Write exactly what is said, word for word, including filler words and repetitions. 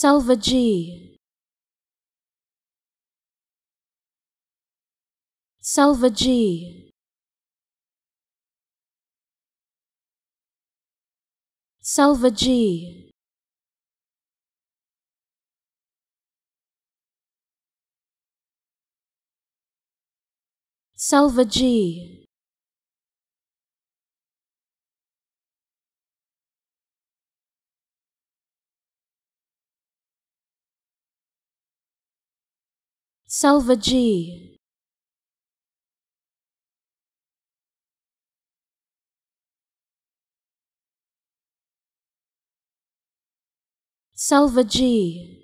Selvagee, Selvagee, Selvagee, Selvagee, Selvagee, Selvagee.